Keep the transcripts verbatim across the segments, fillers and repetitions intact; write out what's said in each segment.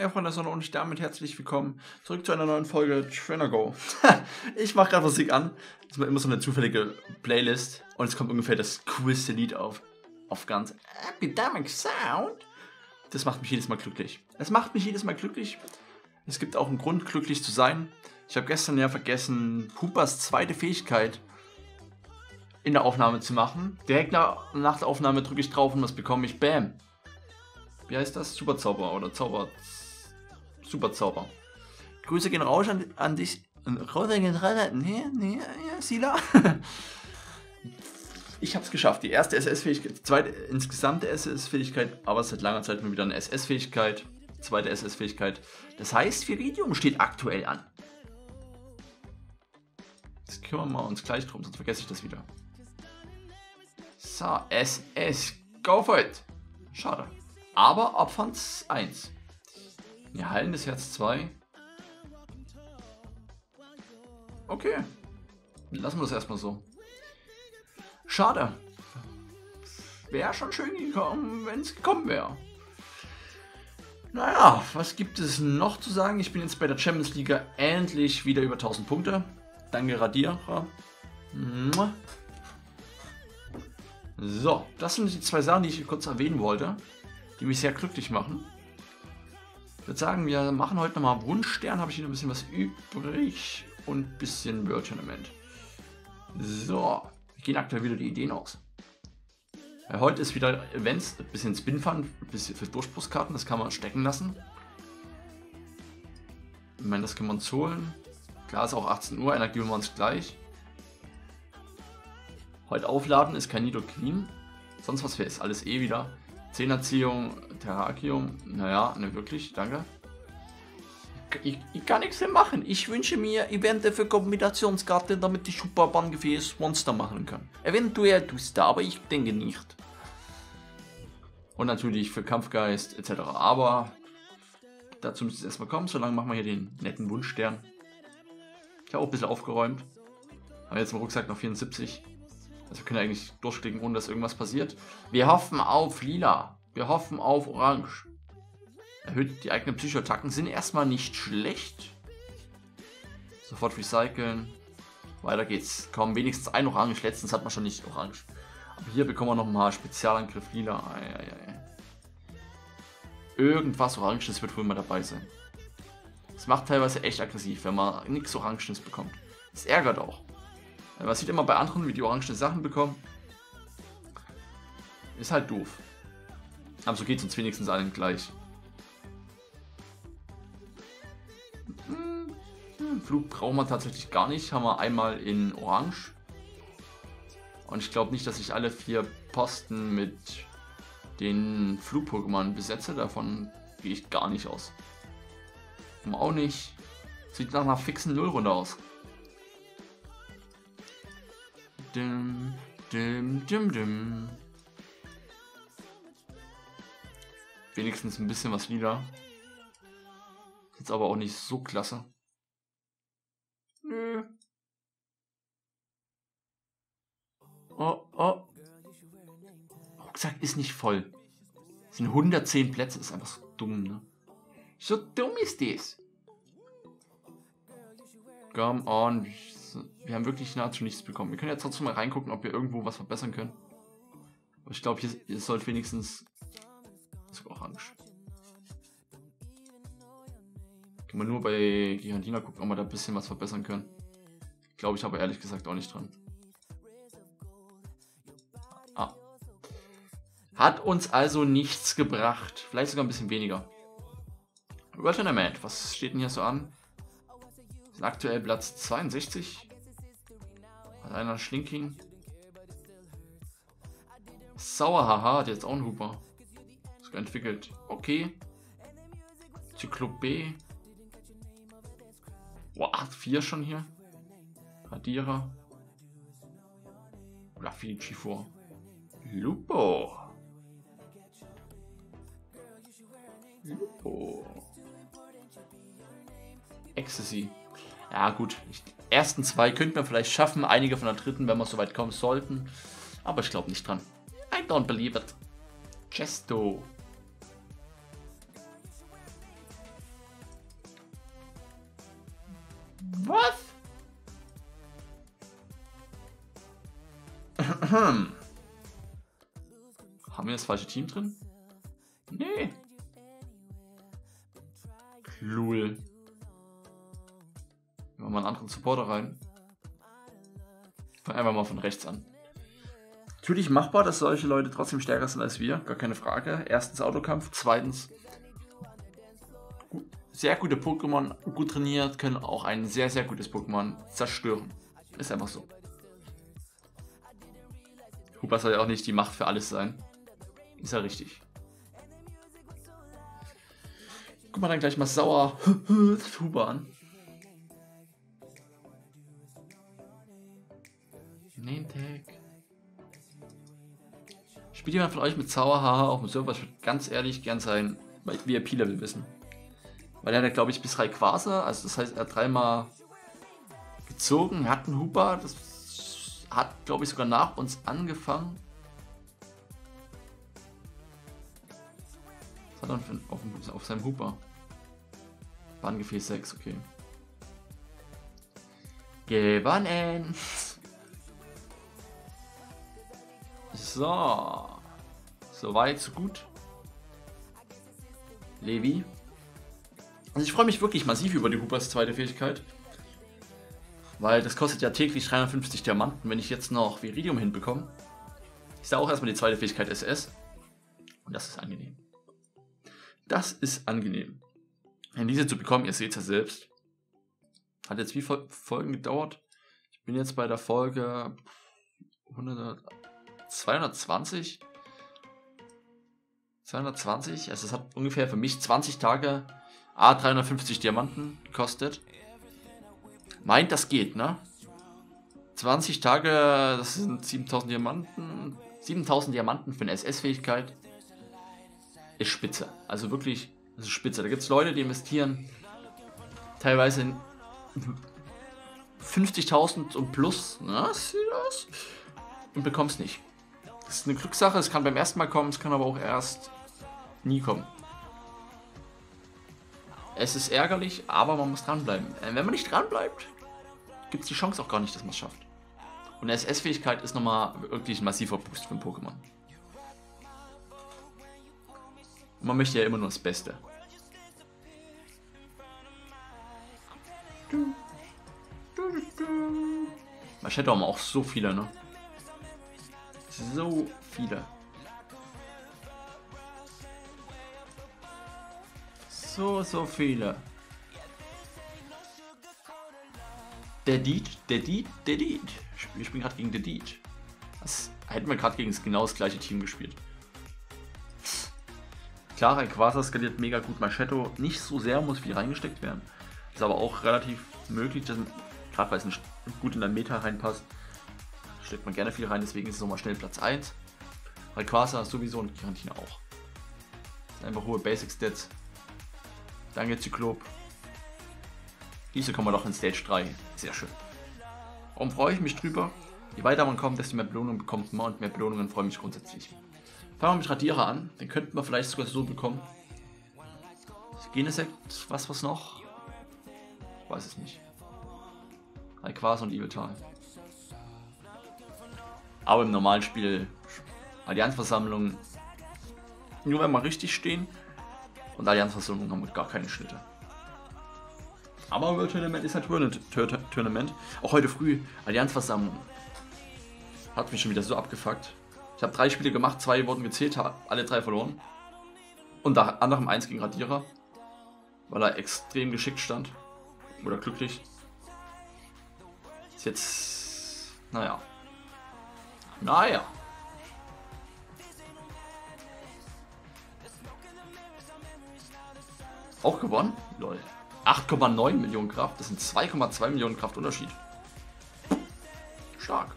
Ja, Freunde der Sonne und ich damit herzlich willkommen zurück zu einer neuen Folge Trainer Go. Ich mache gerade Musik an. Das ist immer so eine zufällige Playlist. Und es kommt ungefähr das coolste Lied auf. Auf ganz Epidemic Sound. Das macht mich jedes Mal glücklich. Es macht mich jedes Mal glücklich. Es gibt auch einen Grund, glücklich zu sein. Ich habe gestern ja vergessen, Pupas zweite Fähigkeit in der Aufnahme zu machen. Direkt nach, nach der Aufnahme drücke ich drauf und was bekomme ich? Bam! Wie heißt das? Superzauber oder Zauber... Superzauber. Grüße gehen raus an, an dich. Grüße gehen raus an... Nee, nee, ja, Sila. Ich hab's geschafft. Die erste S S-Fähigkeit, die zweite insgesamte S S-Fähigkeit, aber seit langer Zeit mal wieder eine S S-Fähigkeit. Zweite S S-Fähigkeit. Das heißt, Viridium steht aktuell an. Jetzt kümmern wir uns gleich drum, sonst vergesse ich das wieder. So, S S. Go for it. Schade. Aber Opferns eins. Ja, heilendes Herz zwei. Okay. Lassen wir das erstmal so. Schade. Wäre schon schön gekommen, wenn es gekommen wäre. Naja, was gibt es noch zu sagen? Ich bin jetzt bei der Champions League endlich wieder über tausend Punkte. Danke, Radierer. So, das sind die zwei Sachen, die ich kurz erwähnen wollte, die mich sehr glücklich machen. Ich würde sagen, wir machen heute nochmal Wunschstern, habe ich hier noch ein bisschen was übrig und ein bisschen World-Tournament. So, wir gehen aktuell wieder die Ideen aus. Ja, heute ist wieder Events, ein bisschen Spin-Fun, ein bisschen für Durchbruchskarten, das kann man stecken lassen. Ich meine, das kann man uns holen. Klar, ist auch achtzehn Uhr, Energie holen wir uns gleich. Heute aufladen ist kein Nido Queen, sonst was wäre, ist alles eh wieder. Zehnerziehung, Terrakium, naja, ne wirklich, danke. Ich, ich kann nichts mehr machen. Ich wünsche mir Events für Kombinationskarten, damit ich Hoopa Bahngefäß Monster machen kann. Eventuell tust du, aber ich denke nicht. Und natürlich für Kampfgeist et cetera. Aber dazu müsste es erstmal kommen. Solange machen wir hier den netten Wunschstern. Ich habe auch ein bisschen aufgeräumt. Haben jetzt im Rucksack noch vierundsiebzig. Also wir können eigentlich durchklicken, ohne dass irgendwas passiert. Wir hoffen auf lila. Wir hoffen auf orange. Erhöht die eigenen Psychoattacken. Sind erstmal nicht schlecht. Sofort recyceln. Weiter geht's. Komm, wenigstens ein orange. Letztens hat man schon nicht orange. Aber hier bekommen wir nochmal Spezialangriff lila. Ei, ei, ei. Irgendwas oranges wird wohl mal dabei sein. Das macht teilweise echt aggressiv, wenn man nichts oranges bekommt. Das ärgert auch. Man sieht immer bei anderen, wie die orangen Sachen bekommen. Ist halt doof. Aber so geht es uns wenigstens allen gleich. Flug brauchen wir tatsächlich gar nicht. Haben wir einmal in orange. Und ich glaube nicht, dass ich alle vier Posten mit den Flug-Pokémon besetze. Davon gehe ich gar nicht aus. Und auch nicht. Sieht nach einer fixen Nullrunde aus. Dim, dim, dim, dim. Wenigstens ein bisschen was lila. Jetzt aber auch nicht so klasse. Nö. Oh, oh. Rucksack ist nicht voll. Es sind hundertzehn Plätze, ist einfach so dumm, ne? So dumm ist das. Come on. Wir haben wirklich nahezu nichts bekommen. Wir können jetzt trotzdem mal reingucken, ob wir irgendwo was verbessern können. Aber ich glaube, hier, hier sollte wenigstens... Das ist orange. Können wir nur bei Giandina gucken, ob wir da ein bisschen was verbessern können. Glaube ich aber ehrlich gesagt auch nicht dran. Ah. Hat uns also nichts gebracht. Vielleicht sogar ein bisschen weniger. World-Tournament. Was steht denn hier so an? Aktuell Platz zweiundsechzig. Hat einer Schlinking. Zauberhaar hat jetzt auch einen Hoopa. Ist entwickelt. Okay. Zyklop B. Boah, acht vier schon hier. Radierer. Oder Filippi. Lupo. Lupo. Ecstasy. Ja gut, die ersten zwei könnten wir vielleicht schaffen, einige von der dritten, wenn wir so weit kommen sollten. Aber ich glaube nicht dran. I don't believe it. Chesto. Haben wir das falsche Team drin? Nee. Lul. Wir machen mal einen anderen Supporter rein. Fang einfach mal von rechts an. Natürlich machbar, dass solche Leute trotzdem stärker sind als wir. Gar keine Frage. Erstens Autokampf. Zweitens sehr gute Pokémon, gut trainiert, können auch ein sehr, sehr gutes Pokémon zerstören. Ist einfach so. Hoopa soll ja auch nicht die Macht für alles sein. Ist ja richtig. Guck mal dann gleich mal sauer Hoopa an. Spielt jemand von euch mit Zauberhaar auf dem Server? Ich würde ganz ehrlich gern sein V I P-Level wissen. Weil er hat, glaube ich, bis Rayquaza, also das heißt, er hat dreimal gezogen, hat einen Hoopa, das hat, glaube ich, sogar nach uns angefangen. Was hat er denn auf, dem, auf seinem Hoopa? Bahngefäß sechs, okay. Gewonnen! So. So weit, so gut. Levi. Also ich freue mich wirklich massiv über die Hoopas zweite Fähigkeit. Weil das kostet ja täglich dreihundertfünfzig Diamanten, wenn ich jetzt noch Viridium hinbekomme. Ist da auch erstmal die zweite Fähigkeit S S. Und das ist angenehm. Das ist angenehm. Denn diese zu bekommen, ihr seht es ja selbst. Hat jetzt wie viele Folgen gedauert? Ich bin jetzt bei der Folge zweihundertzwanzig. zweihundertzwanzig, also es hat ungefähr für mich zwanzig Tage A dreihundertfünfzig Diamanten gekostet. Meint, das geht, ne? zwanzig Tage, das sind siebentausend Diamanten. siebentausend Diamanten für eine S S-Fähigkeit ist spitze. Also wirklich, das ist spitze. Da gibt es Leute, die investieren teilweise fünfzigtausend und plus. Na, sieh das? Und bekommst nicht. Das ist eine Glückssache, es kann beim ersten Mal kommen, es kann aber auch erst nie kommen. Es ist ärgerlich, aber man muss dranbleiben. Wenn man nicht dranbleibt, gibt es die Chance auch gar nicht, dass man es schafft. Und eine S S-Fähigkeit ist nochmal wirklich ein massiver Boost für ein Pokémon. Und man möchte ja immer nur das Beste. Machete haben auch so viele, ne? So viele. So, so viele. Der Deed, der Deed, der Deed. Wir spielen gerade gegen der Deed. Das hätten wir gerade gegen das genau das gleiche Team gespielt. Klar, ein Quaser skaliert mega gut. Machetto nicht so sehr, muss viel reingesteckt werden. Ist aber auch relativ möglich, dass gerade weil es nicht gut in der Meta reinpasst. Steckt man gerne viel rein, deswegen ist es nochmal schnell Platz eins. Rayquaza sowieso und Kirantina auch. Das sind einfach hohe Basic-Stats. Danke, Zyklop. Diese kommen wir doch in Stage drei. Sehr schön. Warum freue ich mich drüber? Je weiter man kommt, desto mehr Belohnungen bekommt man und mehr Belohnungen freue ich mich grundsätzlich. Fangen wir mit Radierer an. Den könnten wir vielleicht sogar so bekommen. Genesect, was was noch? Ich weiß es nicht. Rayquaza und Evil Tal. Aber im normalen Spiel, Allianzversammlung, nur wenn wir richtig stehen. Und Allianzversammlung haben wir gar keine Schnitte. Aber World-Tournament ist halt World-Tournament. Auch heute früh, Allianzversammlung. Hat mich schon wieder so abgefuckt. Ich habe drei Spiele gemacht, zwei wurden gezählt, habe alle drei verloren. Unter anderem eins gegen Radierer, weil er extrem geschickt stand. Oder glücklich. Ist jetzt, naja. Naja. Auch gewonnen? Lol. acht Komma neun Millionen Kraft. Das sind zwei Komma zwei Millionen Kraft Unterschied. Stark.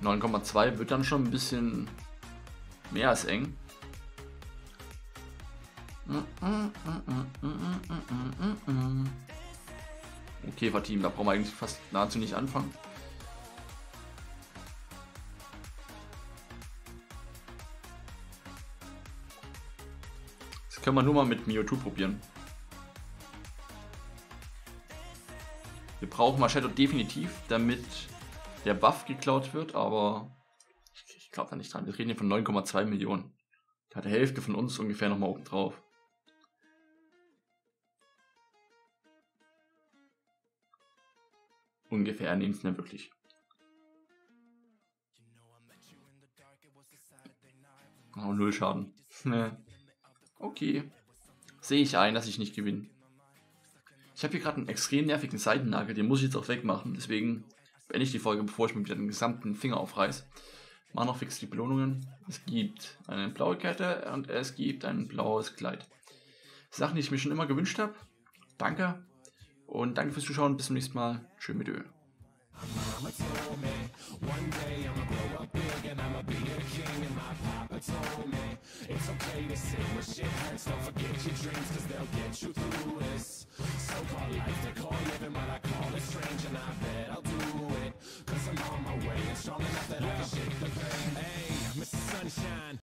neun Komma zwei wird dann schon ein bisschen mehr als eng. Okay, Käferteam, da brauchen wir eigentlich fast nahezu nicht anfangen. Das können wir nur mal mit Mewtwo probieren. Wir brauchen Machete definitiv, damit der Buff geklaut wird, aber ich glaube da nicht dran. Wir reden hier von neun Komma zwei Millionen. Da hat die Hälfte von uns ungefähr nochmal oben drauf. Ungefähr nehmen es nicht wirklich. Oh, null Schaden. Okay. Sehe ich ein, dass ich nicht gewinne. Ich habe hier gerade einen extrem nervigen Seitennagel, den muss ich jetzt auch wegmachen. Deswegen beende ich die Folge, bevor ich mir wieder den gesamten Finger aufreiße. Mach noch fix die Belohnungen. Es gibt eine blaue Kette und es gibt ein blaues Kleid. Sachen, die ich mir schon immer gewünscht habe. Danke. Und danke fürs Zuschauen. Bis zum nächsten Mal. Tschö mit Öl. Told me it's okay to sit with shit hurts. Don't forget your dreams, cause they'll get you through this so-called life. They call living what I call it strange, and I bet I'll do